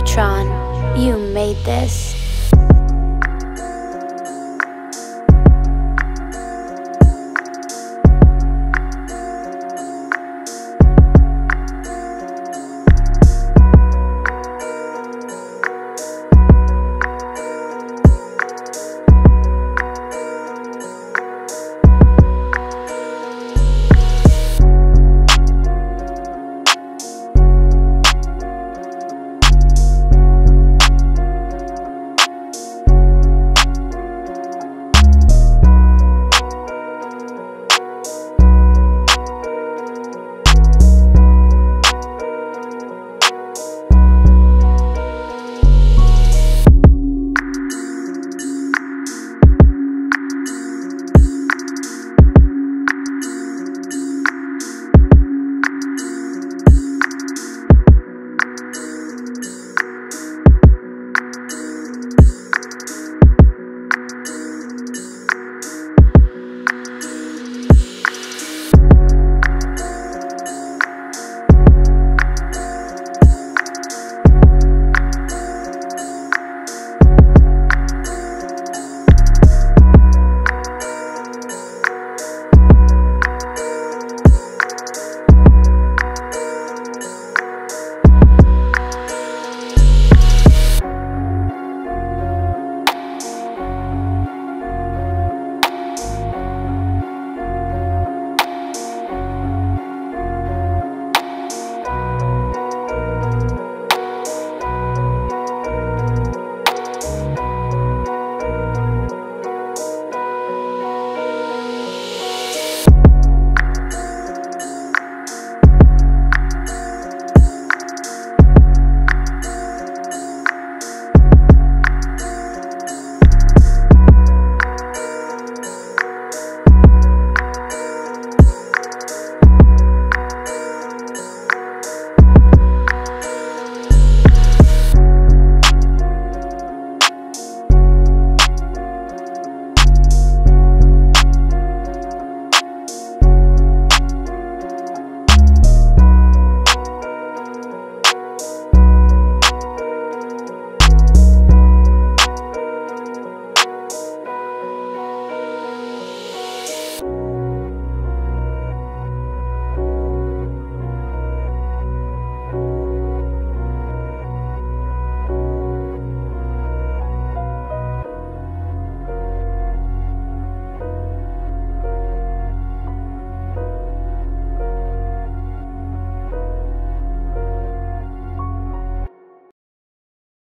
Newtron, you made this.